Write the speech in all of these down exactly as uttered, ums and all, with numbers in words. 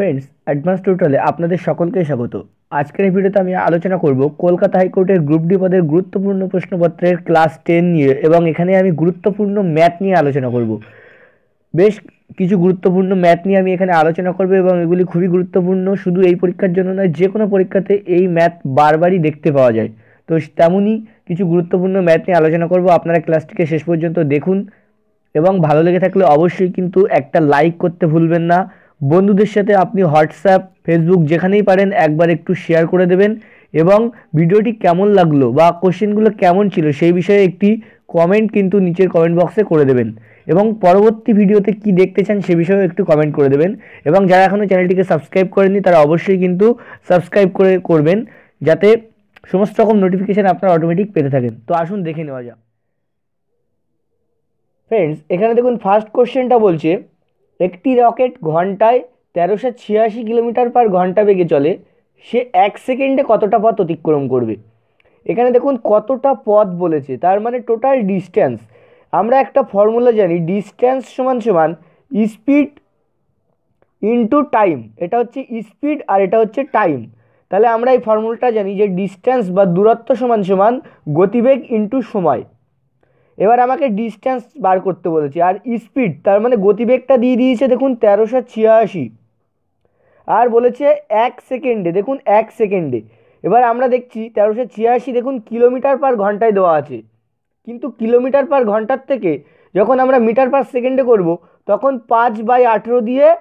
Friends advance टुटोरियाले आपनादेर सकलके स्वागत। आजकेर भिडियोते आमि आलोचना करब कलकाता हाईकोर्टेर ग्रुप डी पदेर गुरुत्वपूर्ण प्रश्नपत्रेर क्लास टेन निये एबं एखाने आमि गुरुत्वपूर्ण मैथ निये आलोचना करब। बेश किछु गुरुत्वपूर्ण मैथ निये आमि एखाने आलोचना करब एबं एगुली खुबই गुरुत्वपूर्ण, शुधु एई परीक्षार जोन्नो नय, जे कोनो परीक्षाते एई मैथ बारबारई देखते पाओया जाय। तो तेमोनी किछु गुरुत्वपूर्ण मैथ निये आलोचना करब। आपनारा क्लासटिके शेष पर्यन्त देखुन एबं भालो लेगे थाकले अवश्यई किन्तु एकटा लाइक करते भुलबेन ना। बंधुदेर साथे आपनी ह्वाट्सঅ্যাপ फेसबुक जेखानेई पारेन एकबार एकटू शेयर करे देबेन एबं भिडियोटी केमन लागलो बा कोश्चेनगुलो केमन छिलो सेई विषये एकटी कमेंट किन्तु नीचेर कमेंट बक्से करे देबेन एबं परवर्ती भिडियोते कि देखते चान सेई विषये एकटू कमेंट करे देबेन। एबं जारा एखोनो चैनलटिके सबस्क्राइब करेननि तारा अवश्यई किन्तु सबस्क्राइब करे करबेन जाते समस्त रकम नोटिफिकेशन आपनारा अटोमेटिक पेते थाकेन। तो आसुन देखे नेওয়া যাক। फ्रेंड्स एखाने देखुन फार्स्ट कोश्चेनटा बोलছে एक रकेट घंटाय तेरशो छियाशी किलोमीटर पर घंटा बेगे चले से एक सेकेंडे कतटा पथ अतिक्रम करबे। एखाने देखुन कतटा पथ बोलेছে तार माने टोटाल डिस्टेंस। आमरा एकटा फर्मुला जानी डिस्टेंस समान समान स्पीड इनटू टाइम। एटा होच्छे स्पीड और एटा होच्छे टाइम। ताहले आमरा ए फर्मुलाटा जानी जे डिस्टेंस बा दूरत्व समान समान गतिवेग इनटू समय। एबार आमाके डिस्टेंस बार करते बोलेছে और स्पीड तार माने गतिवेगटा दिए दिएছে देखुन तेरशो छियाशी और बोलेছে एक सेकेंडे। देखुन एक सेकेंडे एबार आमरा देखছি तेरशो छियाशी देखुन किलोमीटर पर घंटाय देওয়া আছে किन्तु किलोमीटर पर घंटार থেকে যখন আমরা মিটার पर সেকেন্ডে করব তখন পাঁচ বাই আঠারো দিয়ে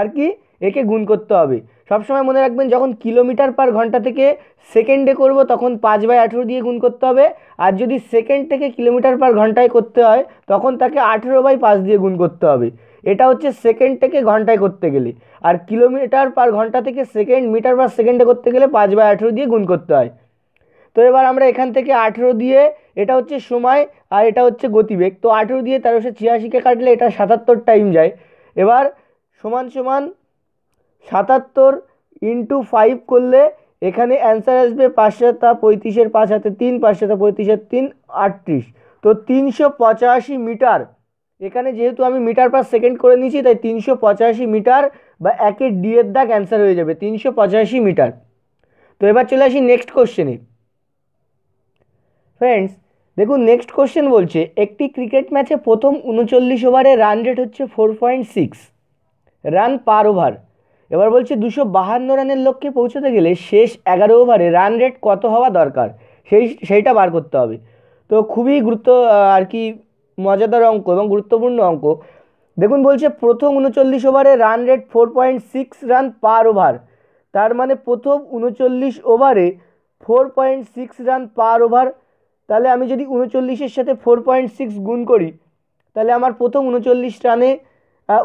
আর কি একে গুণ করতে হবে। सब समय মনে রাখবেন যখন কিলোমিটার পার ঘন্টা থেকে সেকেন্ডে করব তখন পাঁচ বাই আঠারো দিয়ে গুণ করতে হবে আর যদি সেকেন্ড থেকে কিলোমিটার পার ঘন্টায় করতে হয় তখন তাকে আঠারো বাই পাঁচ দিয়ে গুণ করতে হবে। এটা হচ্ছে সেকেন্ড থেকে ঘন্টায় করতে গেলে আর কিলোমিটার পার ঘন্টা থেকে সেকেন্ড মিটার পার সেকেন্ডে করতে গেলে পাঁচ বাই আঠারো দিয়ে গুণ করতে হয়। তো এবার আমরা এখান থেকে আঠারো দিয়ে এটা হচ্ছে সময় আর এটা হচ্ছে গতিবেগ। তো আঠারো দিয়ে তেরশো ছিয়াশি কে কাটলে এটা সাতাত্তর টাইম যায়। এবার সমান সমান सतर इंटू फाइव कर लेखने अन्सार आसें पाँचशा पैंतीसर पाँच हाथे तीन पाँचशा पैंतीसर तीन आठत्रिस। तो तीन सौ पचाशी मीटार एखे जेहेतु हमें मीटार पर सेकेंड कर नहीं तई तीन सौ पचाशी मीटार एके डी एर दाग अन्सार हो जाए तीन सौ पचाशी मीटार। तो एबार चले आसि नेक्स्ट कोश्चने। फ्रेंड्स देखो नेक्स्ट कोश्चन बोलছে একটি ক্রিকেট ম্যাচে প্রথম ঊনচল্লিশ ওভারে রান রেট হচ্ছে four point six run per over. এবার বলছে দুশো বাহান্ন রানের লক্ষ্যে পৌঁছাতে গেলে শেষ এগারো ওভারে রান রেট কত হওয়া দরকার সেই সেইটা বার করতে হবে। তো খুবই গুরুত্ব আর কি মজাদার অঙ্ক এবং গুরুত্বপূর্ণ অঙ্ক। দেখুন বলছে প্রথম ঊনচল্লিশ ওভারে run rate four point six run per over. তার মানে প্রথম ঊনচল্লিশ ওভারে four point six run per over. তাহলে আমি যদি ঊনচল্লিশের সাথে ফোর পয়েন্ট সিক্স গুণ করি তাহলে আমার প্রথম ঊনচল্লিশ রানে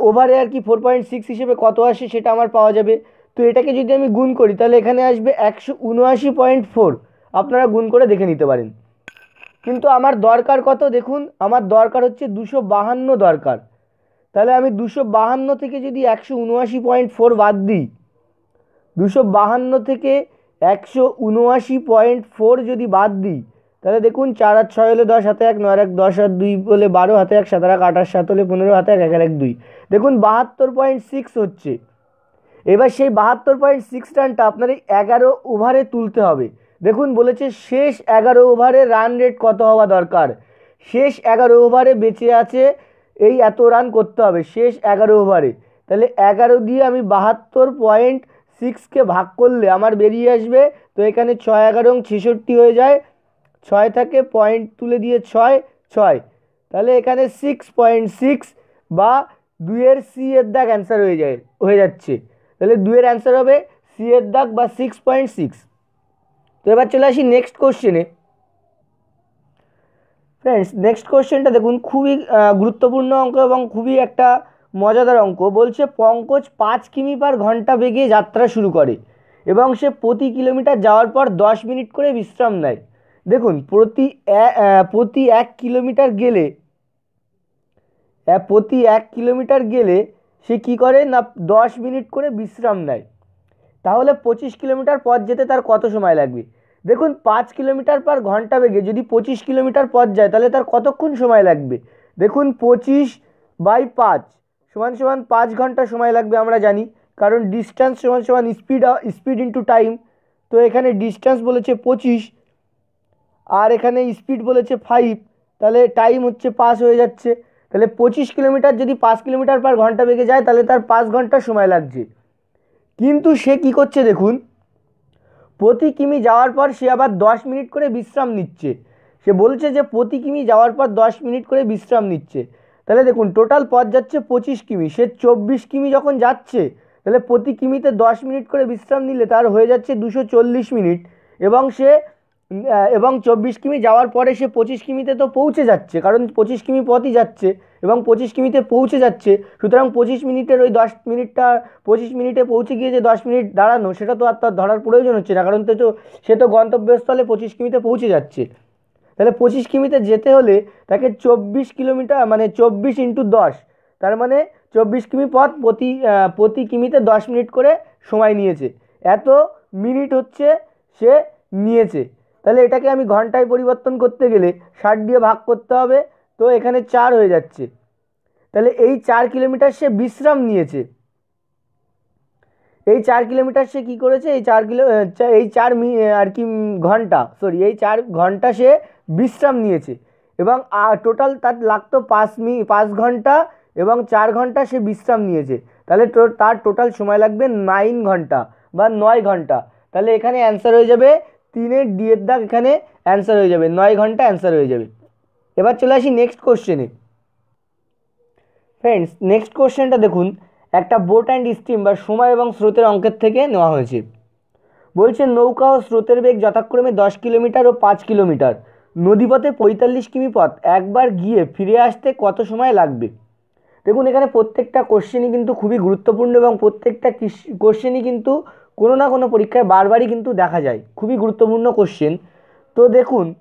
ওভারে আর কি ফোর পয়েন্ট সিক্স হিসেবে কত আসে সেটা আমার পাওয়া যাবে। তো এটাকে যদি আমি গুণ করি তাহলে এখানে আসবে একশো উনআশি পয়েন্ট ফোর। আপনারা গুণ করে দেখে নিতে পারেন। কিন্তু আমার দরকার কত দেখুন আমার দরকার হচ্ছে দুশো বাহান্ন দরকার। তাহলে আমি দুশো বাহান্ন থেকে যদি একশো উনআশি পয়েন্ট ফোর বাদ দিই দুশো বাহান্ন থেকে একশো উনআশি পয়েন্ট ফোর যদি বাদ দিই তাহলে দেখুন চার আর ছয় হলে দশ হাতে এক নয় এক দশ আর দুই বলে বারো হাতে এক সাত আর এক আঠাশ সাত হলে পনেরো হাতে এক এক এক দুই। দেখুন বাহাত্তর পয়েন্ট সিক্স হচ্ছে। এবার সেই বাহাত্তর পয়েন্ট সিক্স রানটা আপনার এই এগারো ওভারে তুলতে হবে। দেখুন বলেছে শেষ এগারো ওভারে রান রেট কত হওয়া দরকার। শেষ এগারো ওভারে বেঁচে আছে এই এত রান করতে হবে শেষ এগারো ওভারে। তাহলে এগারো দিয়ে আমি বাহাত্তর পয়েন্ট সিক্সকে ভাগ করলে আমার বেরিয়ে আসবে। তো এখানে ছয় এগারো ছেষট্টি হয়ে যায়। ছয় থেকে পয়েন্ট তুলে দিয়ে ছয় ছয় তাহলে এখানে সিক্স পয়েন্ট সিক্স বা দুইয়ের সি এর দাগ অ্যান্সার হয়ে যায় হয়ে যাচ্ছে। তাহলে দুইয়ের অ্যান্সার হবে সি এর দাগ বা সিক্স পয়েন্ট সিক্স। তো এবার চলে আসি নেক্সট কোশ্চেনে। ফ্রেন্ডস নেক্সট কোশ্চেনটা দেখুন খুবই গুরুত্বপূর্ণ অঙ্ক এবং খুবই একটা মজাদার অঙ্ক। বলছে পঙ্কজ পাঁচ কিমি পার ঘন্টা বেগে যাত্রা শুরু করে এবং সে প্রতি কিলোমিটার যাওয়ার পর দশ মিনিট করে বিশ্রাম নেয়। দেখুন প্রতি প্রতি এক কিলোমিটার গেলে প্রতি এক কিলোমিটার গেলে সে কী করে না দশ মিনিট করে বিশ্রাম নেয়। তাহলে পঁচিশ কিলোমিটার পথ যেতে তার কত সময় লাগবে। দেখুন পাঁচ কিলোমিটার পার ঘন্টা বেগে যদি পঁচিশ কিলোমিটার পথ যায় তাহলে তার কতক্ষণ সময় লাগবে। দেখুন পঁচিশ বাই পাঁচ সমান সমান পাঁচ ঘন্টা সময় লাগবে আমরা জানি। कारण डिस्टेंस समान समान स्पीड स्पीड इंटू टाइम तो एखे डिस्टेंस बोले पचिस और एखे स्पीड बोले फाइव ताले टाइम होच्छे पास हो जाच्छे ताले पचिश किलोमीटर यदि पाँच किलोमीटर पर घंटा बेगे जाए ताले तार पाँच घंटा समय लागछे किन्तु से कि करछे देखुन प्रति किमी जावार पर से आबार दस मिनट करे विश्राम निच्छे से बोलछे जे प्रति किमी जावार पर दस मिनट करे विश्राम निच्छे ताले देखुन टोटाल पथ जाच्छे पचिश किमी से चौबीस किमी जखन जाच्छे ताले प्रति किमीते दस मिनट करे विश्राम निले तार हये जाच्छे दुशो चल्लिश मिनट एबं से एवं चौबीस किमी जावार परे से पचिश किमीते तो पहुँचे जाच्छे कारण पचिश किमी पथई जाच्छे एवं पचिश किमीते पहुँचे जाच्छे सुतरां पचिश मिनिटेर ओई दस मिनिटटा पचिश मिनिटे पहुँचे गिये जे दस मिनिट दाड़ानो सेटा तो आर तार धरार प्रयोजन हच्छे ना कारण तो से तो गंतव्यस्थले पचिश किमीते पहुँचे जाच्छे ताहले पचिश किमीते जेते होले ताके चौबीस किलोमीटर माने चौबीस इंटू दस तार माने चौबीस किमी पथ प्रति प्रति किमीते दस मिनिट करे समय नियेछे एत मिनिट हच्छे से नियेछे ताहले एटाके आमी घंटाय परिवर्तन करते गेले साठ दिये भाग करते होबे तो एखाने चार हो जाच्छे ताहले एई चार किलोमीटर से विश्राम नियेछे एई चार किलोमीटर से कि करेछे एई चार किलो एई चार आर कि घंटा सरि एई चार घंटा से विश्राम नियेछे एबं टोटाल तार लागतो पाँच मिनिट पाँच घंटा एबं चार घंटा से विश्राम नियेछे ताहले तार टोटाल समय लागबे नाइन घंटा बा नय घंटा ताहले एखाने आंसर हो जाबे तीन डी एर दाग एखाने आंसर हो जाए नय घंटा आंसर हो जाए। एबार चले आसि नेक्स्ट कोश्चेने फ्रेंड्स नेक्स्ट कोश्चेनटा देखुन एक बोट एंड स्टीम बा समय एवं स्रोतेर अंकेर थेके नेওয়া হয়েছে बोलছে नौका और स्रोतेर बेग यथाक्रमे दस किलोमीटर और पाँच किलोमीटर नदीपथे पैंताल्लिस किमी पथ एकबार गिये फिरे आसते कत समय लागबे। देखुन एखाने प्रत्येकटा कोश्चेनই किन्तु खूबই गुरुत्वपूर्ण एवं प्रत्येकटा कोश्चेनই किन्तु कोनो ना कोनो परीक्षा बार बार ही किन्तु देखा जाए खूबी गुरुत्वपूर्ण कोश्चन। तो देखुन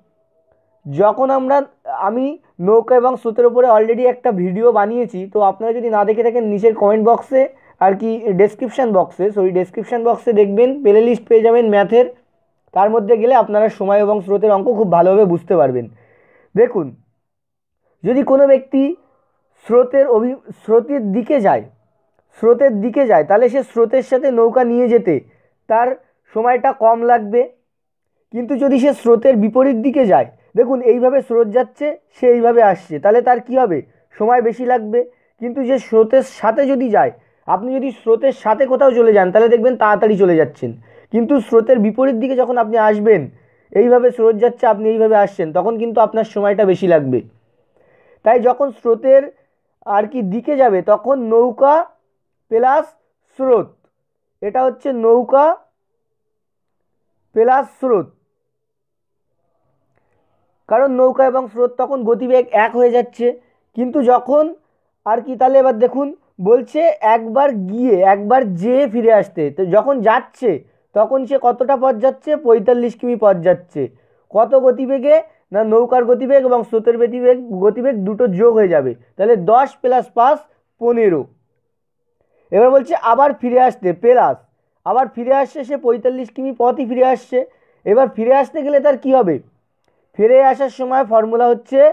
जखन आमरा आमी नौका एवं स्रोतेर उपरे अलरेडी एक भिडियो बानिয়েছি तो आपनारा जदि ना देखे थाकेन नीचे कमेंट बक्से आर कि डेस्क्रिप्शन बक्से सो डेस्क्रिप्शन बक्से देखबेन प्लेलिस्ट पेये जाबेन मैथेर तार मध्ये गेले आपनारा समय एवं स्रोतेर अंक खूब भालोभाबे बुझते पारबेन। देखुन जदि कोनो व्यक्ति स्रोतेर अभि स्रोतेर दिके जाए स्रोतेर दिके जाए ताहले से स्रोतेर साथे नौका निये जेते तार समयटा कम लागबे किन्तु जदि से स्रोतेर विपरीत दिके जाए देखुन एइभावे स्रोत जाच्छे से एइभावे आसछे ताहले तार कि होबे समय बेशी लागबे किन्तु जे स्रोतेर साथे जदि जाए आपनि जदि स्रोतेर साथे कोथाओ चले जान ताहले देखबेन ताड़ाताड़ी चले जाच्छेन किन्तु स्रोतेर विपरीत दिके जखन आपनि आसबेन एइभावे स्रोत जाच्छे आपनि एइभावे आसछेन तखन किन्तु आपनार समयटा बेशी लागबे। ताई जखन स्रोतेर आर कि दिके जाबे तखन नौका प्लस स्रोत एटा होच्छे नौका प्लस स्रोत कारण नौका एवं स्रोत तखन गतिवेग एक हो जाच्छे किन्तु जखन आर कि ताहले एबार देखुन बोलछे एकबार गिये एकबार जे फिरे आसते तो जखन जाच्छे तखन से कतटा पथ जाच्छे पैंताल्लिस किमी पथ जाच्छे कत गतिवेगे ना नौकार गतिवेग एवं स्रोतेर गतिवेग गतिवेग दुटो जोग हो जाबे ताहले दस प्लस पाँच पंद्रह एबार बोलछे आबार फिरे आसते प्लस आबार फिरे आसछे से पैंताल्लिस किमी पथई फिरे आसछे एबार फिरे आसते गेले तार कि होबे फिरे आसार समय फर्मुला होच्छे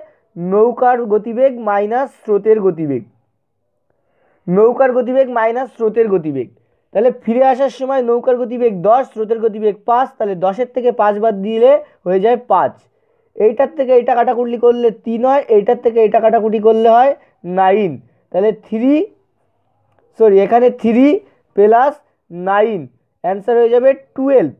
नौकार गतिवेग माइनस स्रोतेर गतिवेग नौकार गतिवेग माइनस स्रोतेर गतिवेग ताहले फिरे आसार समय नौकार गतिवेग दस स्रोतेर गतिवेग पाँच ताहले दशेर थेके पाँच बाद दिले हये जाय पाँच एइटार थेके एइटा काटाकुटी करले तीन हय एइटार थेके एइटा काटाकुटी करले हय नाइन ताहले थ्री सरि एखाने थ्री प्लस नाइन आंसर हो जाए टुएल्व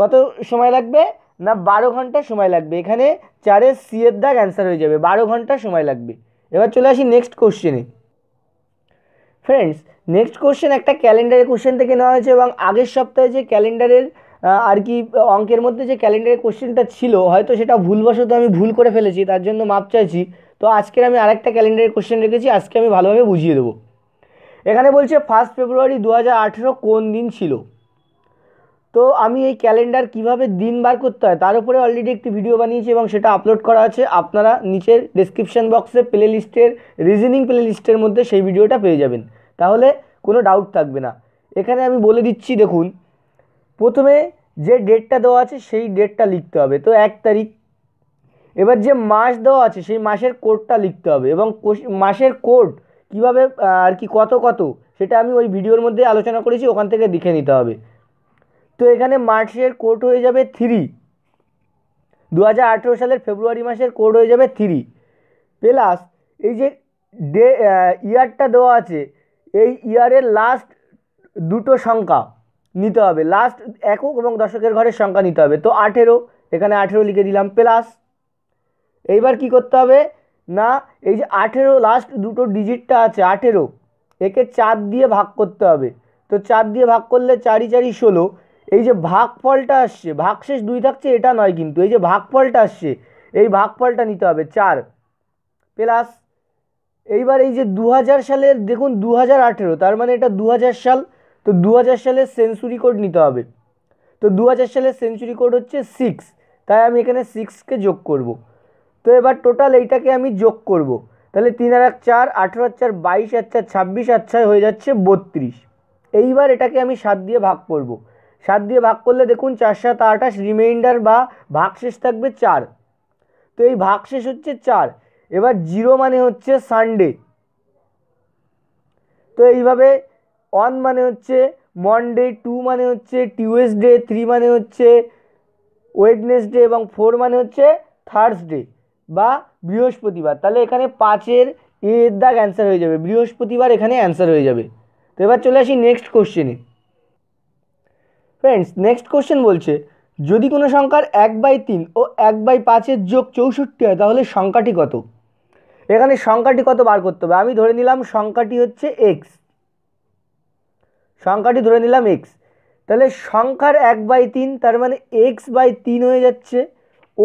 कत समय लागबे ना बारो घंटा समय लागबे एखाने चारे सी एर दाग आंसर हो जाए बारो घंटा समय लागबे। एबार चले आसि नेक्स्ट कोश्चेने फ्रेंड्स नेक्स्ट कोश्चेन एक कैलेंडारे कोश्चेन थेके नेওয়া হয়েছে এবং আগের সপ্তাহে যে ক্যালেন্ডারের আর কি অঙ্কের মধ্যে যে ক্যালেন্ডারের কোশ্চেনটা ছিল হয়তো সেটা ভুলবশত আমি ভুল করে ফেলেছি তার জন্য মাপ চাইছি। तो आजके आमी आरेकटा कैलेंडारे कोश्चेन रेखेछि आज के आमी भालोभाबे बुझिए देव एखाने बोलछे फर्स्ट फेब्रुआरी दो हज़ार अठारो कोन दिन छिलो तो आमी एई कैलेंडार किभाबे दिन बार करते हय तार उपरे अलरेडी एकटी भिडियो बानिয়েছি एबं सेटा आपलोड करा आछे आपनारा नीचेर डेस्क्रिप्शन बक्से प्लेलिस्टेर रिजनिंग प्लेलिस्टेर मध्ये सेई भिडियोटा पेये जाबेन ताहले कोनो डाउट थाकबे ना। एखाने आमी बोले दिच्छि देखुन प्रथमे जे डेटटा देওয়া আছে সেই डेटटा लिखते हबे तो एक तारिख एबार जो मास देওয়া আছে সেই মাসের কোডটা লিখতে হবে এবং মাসের কোড কিভাবে আর কি কত কত সেটা আমি ওই ভিডিওর মধ্যে আলোচনা করেছি, ওখান থেকে দেখে নিতে হবে। তো এখানে মার্চের কোড হয়ে যাবে থ্রি, দু হাজার আঠেরো সালের ফেব্রুয়ারি মাসের কোড হয়ে যাবে থ্রি, প্লাস এই যে ডে ইয়ারটা দেওয়া আছে এই ইয়ারের লাস্ট দুটো সংখ্যা নিতে হবে, লাস্ট একক এবং দশকের ঘরের সংখ্যা নিতে হবে। তো আঠেরো, এখানে আঠেরো লিখে দিলাম, প্লাস এইবার কি করতে হবে না এই যে আঠেরো লাস্ট দুটো ডিজিটটা আছে আঠেরো, একে চার দিয়ে ভাগ করতে হবে। তো চার দিয়ে ভাগ করলে চারি চারি ষোলো, এই যে ভাগফলটা আসছে ভাগশেষ দুই থাকছে এটা নয়, কিন্তু এই যে ভাগফলটা আসছে এই ভাগফলটা নিতে হবে চার, প্লাস এইবার এই যে দু হাজার সালের দেখুন দু হাজার আঠেরো তার মানে এটা দু হাজার সাল, তো দু হাজার সালের সেঞ্চুরি কোড নিতে হবে। তো দু হাজার সালের সেঞ্চুরি কোড হচ্ছে সিক্স, তাই আমি এখানে সিক্সকে যোগ করব। তো এবার টোটাল এইটাকে আমি যোগ করব, তাহলে তিন আর এক চার, আঠেরো আর চার বাইশ, আর চার ছাব্বিশ, আর ছয় হয়ে যাচ্ছে বত্রিশ। এইবার এটাকে আমি সাত দিয়ে ভাগ করব, সাত দিয়ে ভাগ করলে দেখুন চার সাত আঠাশ, রিমাইন্ডার বা ভাগশেষ থাকবে চার। তো এই ভাগশেষ হচ্ছে চার, এবার জিরো মানে হচ্ছে সানডে, তো এইভাবে ওয়ান মানে হচ্ছে মনডে, টু মানে হচ্ছে টিউসডে, থ্রি মানে হচ্ছে ওয়েডনেসডে এবং ফোর মানে হচ্ছে থার্সডে বা বৃহস্পতিবার। তাহলে এখানে পাঁচের এর দাগ অ্যান্সার হয়ে যাবে, বৃহস্পতিবার এখানে অ্যান্সার হয়ে যাবে। তো এবার চলে আসি নেক্সট কোশ্চেনে। ফ্রেন্ডস নেক্সট কোশ্চেন বলছে যদি কোনো সংখ্যার এক বাই তিন ও এক বাই পাঁচের যোগ চৌষট্টি হয় তাহলে সংখ্যাটি কত? এখানে সংখ্যাটি কত বার করতে হবে? আমি ধরে নিলাম সংখ্যাটি হচ্ছে এক্স, সংখ্যাটি ধরে নিলাম এক্স। তাহলে সংখ্যার এক বাই তিন তার মানে এক্স বাই তিন হয়ে যাচ্ছে,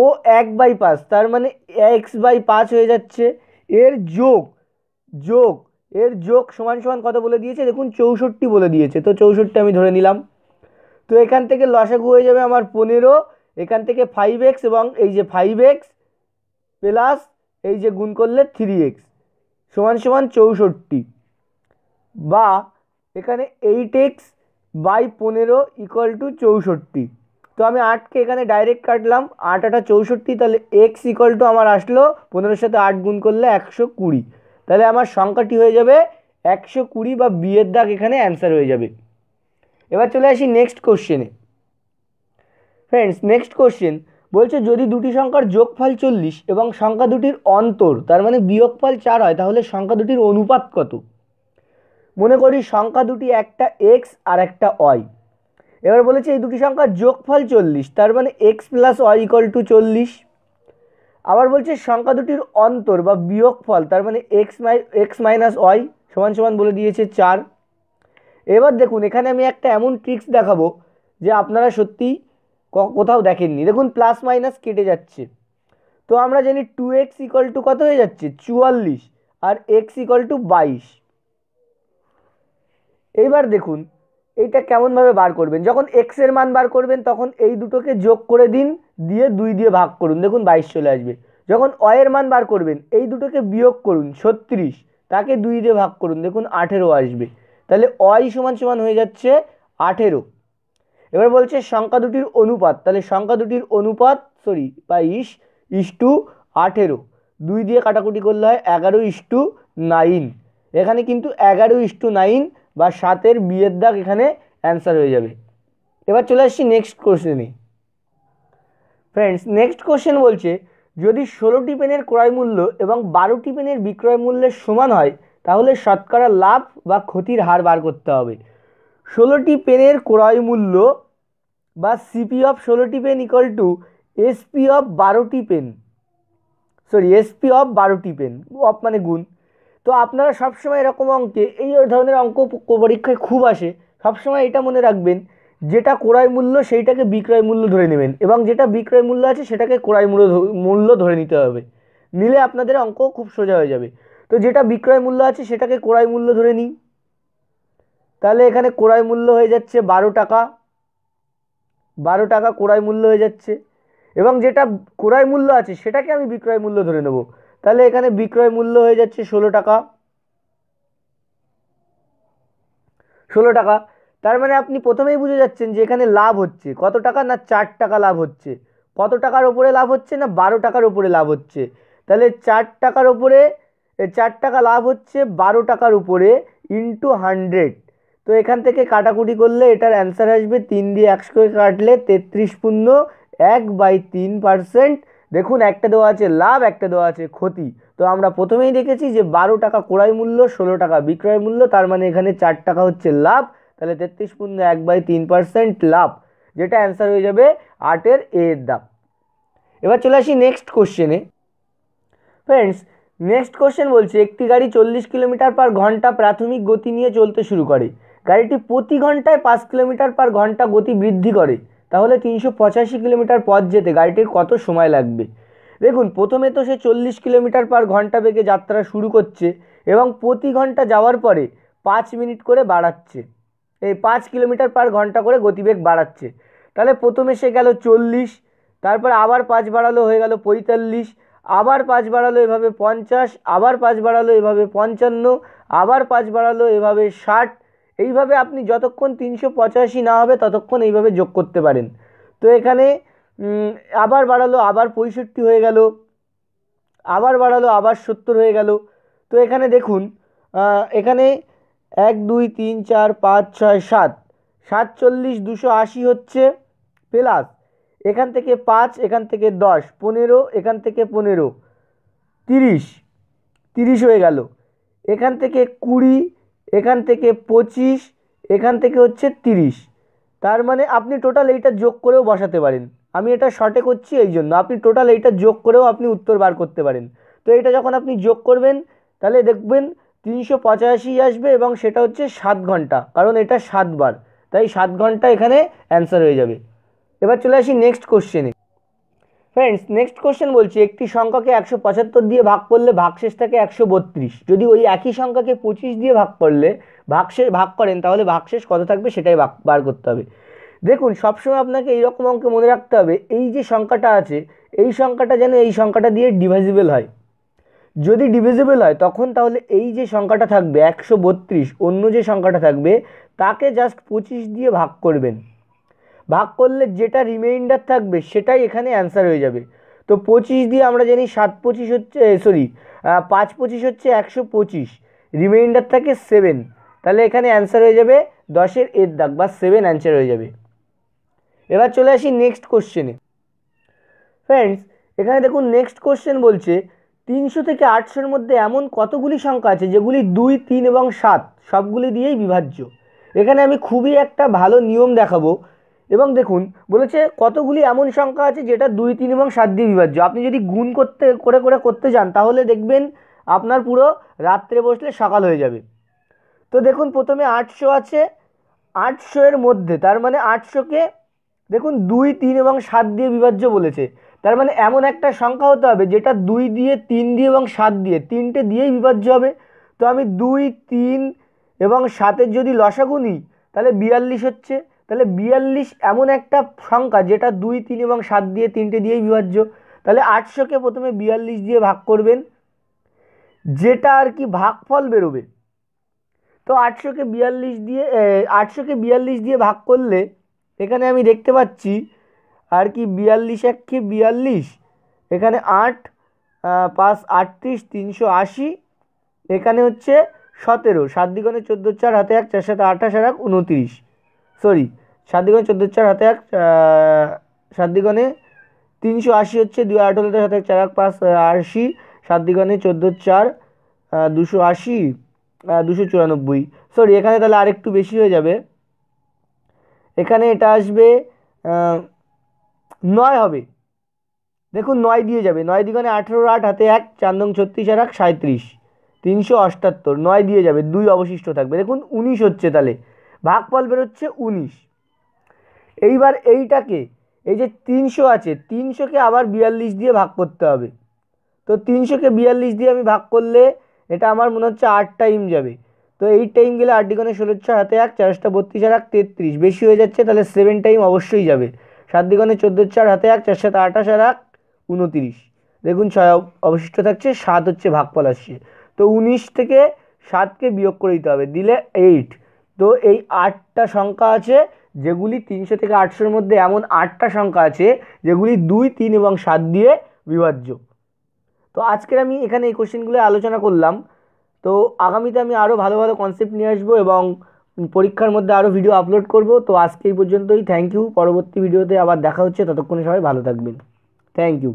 ও এক বাই পাঁচ তার মানে এক্স বাই পাঁচ হয়ে যাচ্ছে, এর যোগ যোগ এর যোগ সমান সমান কত বলে দিয়েছে দেখুন চৌষট্টি বলে দিয়েছে, তো চৌষট্টি আমি ধরে নিলাম। তো এখান থেকে লসাগু হয়ে যাবে আমার পনেরো, এখান থেকে ফাইভ এক্স এবং এই যে ফাইভ এক্স প্লাস এই যে গুণ করলে থ্রি এক্স সমান সমান চৌষট্টি, বা এখানে এইট এক্স বাই পনেরো ইকুয়াল টু চৌষট্টি। তো আমি আটকে এখানে ডাইরেক্ট কাটলাম, আট আটা চৌষট্টি, তাহলে এক্স ইকুয়াল টু আমার আসলো পনেরোর সাথে আট গুণ করলে একশো কুড়ি, তাহলে আমার সংখ্যাটি হয়ে যাবে একশো কুড়ি বা বিয়ের দাগ এখানে অ্যান্সার হয়ে যাবে। এবার চলে আসি নেক্সট কোশ্চেনে। ফ্রেন্ডস নেক্সট কোশ্চেন বলছে যদি দুটি সংখ্যার যোগফল চল্লিশ এবং সংখ্যা দুটির অন্তর তার মানে বিয়োগফল চার হয় তাহলে সংখ্যা দুটির অনুপাত কত? মনে করি সংখ্যা দুটি একটা এক্স আর একটা ওয়াই, এবার বলেছে এই দুটি সংখ্যার যোগফল চল্লিশ তার মানে x plus y equal to চল্লিশ। আবার বলছে সংখ্যা দুটির অন্তর বা বিয়োগফল তার মানে x my x minus y সমান সমান বলে দিয়েছে চার। এবার দেখুন এখানে আমি একটা এমন ট্রিক্স দেখাবো যে আপনারা সত্যি কোথাও দেখেননি, দেখুন প্লাস মাইনাস কেটে যাচ্ছে। তো আমরা জানি টু এক্স ইকুয়াল টু কত হয়ে যাচ্ছে চুয়াল্লিশ আর এক্স ইকুয়াল টু বাইশ। এইবার দেখুন এইটা কেমনভাবে বার করবেন, যখন এক্সের মান বার করবেন তখন এই দুটোকে যোগ করে দিন, দিয়ে দুই দিয়ে ভাগ করুন, দেখুন বাইশ চলে আসবে। যখন ওয়াইয়ের মান বার করবেন এই দুটোকে বিয়োগ করুন ছত্রিশ, তাকে দুই দিয়ে ভাগ করুন, দেখুন আঠেরো আসবে, তাহলে ওয়াই সমান সমান হয়ে যাচ্ছে আঠেরো। এবার বলছে সংখ্যা দুটির অনুপাত, তাহলে সংখ্যা দুটির অনুপাত সরি বাইশ ইস টু আঠেরো, দুই দিয়ে কাটাকুটি করলে হয় এগারো ইস টু নাইন, এখানে কিন্তু এগারো ইস টু নাইন বা সাতের বিয়ের দাগ এখানে অ্যান্সার হয়ে যাবে। এবার চলে আসছি নেক্সট কোশ্চেনে। ফ্রেন্ডস নেক্সট কোশ্চেন বলছে যদি ষোলোটি পেনের ক্রয় মূল্য এবং বারোটি পেনের বিক্রয় মূল্যের সমান হয় তাহলে শতকরা লাভ বা ক্ষতির হার বার করতে হবে। ষোলোটি পেনের ক্রয় মূল্য বা সিপি অফ ষোলোটি pen equal to SP of বারোটি পেন সরি এসপি অফ বারোটি পেন, অফ মানে গুণ। তো আপনারা সবসময় এরকম অঙ্কে এই ধরনের অঙ্ক পরীক্ষায় খুব আসে, সবসময় এটা মনে রাখবেন যেটা ক্রয় মূল্য সেইটাকে বিক্রয় মূল্য ধরে নেবেন এবং যেটা বিক্রয় মূল্য আছে সেটাকে ক্রয় মূল্য মূল্য ধরে নিতে হবে, নিলে আপনাদের অঙ্ক খুব সোজা হয়ে যাবে। তো যেটা বিক্রয় মূল্য আছে সেটাকে ক্রয় মূল্য ধরে নিই, তাহলে এখানে ক্রয় মূল্য হয়ে যাচ্ছে বারো টাকা, বারো টাকা ক্রয় মূল্য হয়ে যাচ্ছে, এবং যেটা ক্রয় মূল্য আছে সেটাকে আমি বিক্রয় মূল্য ধরে নেব, তাহলে এখানে বিক্রয় মূল্য হয়ে যাচ্ছে ষোলো টাকা, ষোলো টাকা। তার মানে আপনি প্রথমেই বুঝে যাচ্ছেন যে এখানে লাভ হচ্ছে কত টাকা না চার টাকা লাভ হচ্ছে, কত টাকার ওপরে লাভ হচ্ছে না বারো টাকার ওপরে লাভ হচ্ছে, তাহলে চার টাকার ওপরে चार टाका लाभ होच्छे बारो टाकार उपरे इंटू हंड्रेड। तो एखान थेके काटाकुटी करले एटार आंसर आसबे तीन दिए एकशो काटले तेत्रिश पूर्ण एक बाई तीन पार्सेंट। देखुन एकटा देवा आछे लाभ एकटा देवा आछे क्षति। तो आमरा प्रथमेई देखेछि जे बारो टाका क्रोय मूल्य षोलो टाका बिक्रय मूल्य, तार माने एखाने चार टाका होच्छे लाभ, ताहले तेत्रिश पूर्ण एक बाई तीन पार्सेंट लाभ, जेटा आंसर हये जाबे आठের एर दाब। एबार चले आसि नेक्स्ट कोश्चेने। फ्रेंड्स नेक्स्ट कोश्चन बोलछे एकटी गाड़ी चल्लिश किलोमीटर पर घंटा प्राथमिक गति निये चलते शुरू करे, गाड़ीटी प्रति घंटाय पाँच किलोमीटर पर घंटा गति बृद्धि करे, ताहले तीनशो पचाशी किलोमीटर पथ जेते गाड़ीटिर कत समय लागबे। देखुन प्रथमे तो से चल्लिश किलोमीटर पर घंटा बेगे यात्रा शुरू करछे एबं प्रति घंटा जाओयार परे पाँच मिनिट करे बाड़ाच्छे, ए पाँच किलोमीटर पर घंटा करे गतिबेग बाड़ाच्छे। ताहले प्रथमे से गेलो चल्लिश, तारपर आबार पाँच बाड़ालो हये गेलो पैंताल्लिश, आबार पाँच बाड़ालो एभावे पঞ্চাশ, आबार पाँच बाड़ालो एभावे पঞ্চান্ন, आबार पाँच बाड़ालो एभावे ষাট। এইভাবে আপনি যতক্ষণ তিনশো পঁচাশি না হবে ততক্ষণ এইভাবে যোগ করতে পারেন। তো এখানে আবার বাড়ালো আবার পঁয়ষট্টি হয়ে গেল, আবার বাড়ালো আবার সত্তর হয়ে গেল। তো এখানে দেখুন এখানে এক দুই তিন চার পাঁচ ছয় সাত সাতচল্লিশ দুশো আশি হচ্ছে প্লাস এখান থেকে পাঁচ এখান থেকে দশ পনেরো এখান থেকে পনেরো তিরিশ তিরিশ হয়ে গেল, এখান থেকে কুড়ি এখান থেকে পঁচিশ এখান থেকে হচ্ছে তিরিশ। তার মানে আপনি টোটাল এইটা যোগ করেও বসাতে পারেন, আমি এটা শর্টে করছি এই জন্য। আপনি টোটাল এইটা যোগ করেও আপনি উত্তর বার করতে পারেন। তো এটা যখন আপনি যোগ করবেন তাহলে দেখবেন তিনশো পঁচাশি আসবে এবং সেটা হচ্ছে সাত ঘন্টা, কারণ এটা সাতবার, তাই সাত ঘন্টা এখানে অ্যান্সার হয়ে যাবে। এবার চলে আসি নেক্সট কোশ্চেনে। ফ্রেন্ডস নেক্সট কোশ্চেন বলছি একটি সংখ্যাকে একশো পঁচাত্তর দিয়ে ভাগ করলে ভাগশেষটাকে একশো বত্রিশ, যদি ওই একই সংখ্যাকে পঁচিশ দিয়ে ভাগ করলে ভাগশেষ ভাগ করেন তাহলে ভাগশেষ কত থাকবে সেটাই বার করতে হবে। দেখুন সবসময় আপনাকে এইরকম অঙ্কে মনে রাখতে হবে এই যে সংখ্যাটা আছে এই সংখ্যাটা যেন এই সংখ্যাটা দিয়ে ডিভাইজিবল হয়। যদি ডিভিজিবল হয় তখন তাহলে এই যে সংখ্যাটা থাকবে একশো বত্রিশ অন্য যে সংখ্যাটা থাকবে তাকে জাস্ট পঁচিশ দিয়ে ভাগ করবেন, ভাগ করলে যেটা রিমাইন্ডার থাকবে সেটাই এখানে অ্যান্সার হয়ে যাবে। তো পঁচিশ দিয়ে আমরা জানি সাত পঁচিশ হচ্ছে সরি পাঁচ পঁচিশ হচ্ছে একশো পঁচিশ, রিমাইন্ডার থাকে সেভেন, তাহলে এখানে অ্যান্সার হয়ে যাবে দশের এর দাগ বা সেভেন অ্যান্সার হয়ে যাবে। এবার চলে আসি নেক্সট কোশ্চেনে। ফ্রেন্ডস এখানে দেখুন নেক্সট কোশ্চেন বলছে তিনশো থেকে আটশোর মধ্যে এমন কতগুলি সংখ্যা আছে যেগুলি দুই তিন এবং সাত সবগুলি দিয়েই বিভাজ্য। এখানে আমি খুবই একটা ভালো নিয়ম দেখাবো এবং দেখুন বলেছে কতগুলি এমন সংখ্যা আছে যেটা দুই তিন এবং সাত দিয়ে বিভাজ্য। আপনি যদি গুণ করতে করে করে করতে যান তাহলে দেখবেন আপনার পুরো রাত্রে বসলে সকাল হয়ে যাবে। তো দেখুন প্রথমে আটশো আছে, আটশো এর মধ্যে তার মানে আটশোকে দেখুন দুই তিন এবং সাত দিয়ে বিভাজ্য বলেছে, তার মানে এমন একটা সংখ্যা হতে হবে যেটা দুই দিয়ে তিন দিয়ে এবং সাত দিয়ে তিনটে দিয়েই বিভাজ্য হবে। তো আমি দুই তিন এবং সাতের যদি লসাগু নিই তাহলে বিয়াল্লিশ হচ্ছে, তাহলে বিয়াল্লিশ এমন একটা সংখ্যা যেটা দুই তিন এবং সাত দিয়ে তিনটে দিয়েই বিভাজ্য। তাহলে আটশোকে প্রথমে বিয়াল্লিশ দিয়ে ভাগ করবেন, যেটা আর কি ভাগফল বেরোবে। তো আটশোকে বিয়াল্লিশ দিয়ে আটশোকে বিয়াল্লিশ দিয়ে ভাগ করলে এখানে আমি দেখতে পাচ্ছি আর কি বিয়াল্লিশ একে বিয়াল্লিশ এখানে আট পাঁচ আটত্রিশ তিনশো আশি এখানে হচ্ছে সতেরো, সাত দ্বিগুণে চোদ্দো চার হাতে এক চার সাথে আঠাশ আর এক উনত্রিশ সরি সাত দ্বিগুণে চোদ্দো চার হাতে এক সাত দ্বিগুণে তিনশো আশি হচ্ছে দুই আট হলে সাথে এক চার এক পাঁচ আশি সাত দ্বিগুণে চোদ্দো চার দুশো আশি দুশো চুরানব্বই সরি এখানে তাহলে আরেকটু বেশি হয়ে যাবে, এখানে এটা আসবে নয় হবে। দেখুন নয় দিয়ে যাবে, নয় দ্বিগুণে আঠেরো আট হাতে এক চার নং ছত্রিশ আর এক সাঁত্রিশ তিনশো অষ্টাত্তর নয় দিয়ে যাবে, দুই অবশিষ্ট থাকবে। দেখুন উনিশ হচ্ছে, তাহলে ভাগফল বেরোচ্ছে উনিশ। এইবার এইটাকে এই যে তিনশো আছে তিনশোকে আবার বিয়াল্লিশ দিয়ে ভাগ করতে হবে। তো তিনশোকে বিয়াল্লিশ দিয়ে আমি ভাগ করলে এটা আমার মনে হচ্ছে আট টাইম যাবে। তো এই টাইম গেলে আট দ্বিগুণে ষোলো ছয় হাতে এক চারশোটা বত্রিশ আর এক তেত্রিশ বেশি হয়ে যাচ্ছে, তাহলে সেভেন টাইম অবশ্যই যাবে। সাত দ্বিগুণে চোদ্দো চার হাতে এক চার সাথে আঠাশ আর এক উনত্রিশ দেখুন ছয় অবশিষ্ট থাকছে, সাত হচ্ছে ভাগফল আসছে। তো উনিশ থেকে সাতকে বিয়োগ করে দিতে হবে, দিলে এইট। তো এই আটটা সংখ্যা আছে যেগুলি তিনশো থেকে আটশোর মধ্যে এমন আটটা সংখ্যা আছে যেগুলি দুই তিন এবং সাত দিয়ে বিভাজ্য। তো আজকের আমি এখানে এই কোশ্চেনগুলো আলোচনা করলাম। তো আগামীতে আমি আরও ভালো ভালো কনসেপ্ট নিয়ে আসবো এবং পরীক্ষার মধ্যে আরও ভিডিও আপলোড করব। তো আজকে এই পর্যন্তই। Thank you. পরবর্তী ভিডিওতে আবার দেখা হচ্ছে। ততক্ষণে সবাই ভালো থাকবেন। Thank you.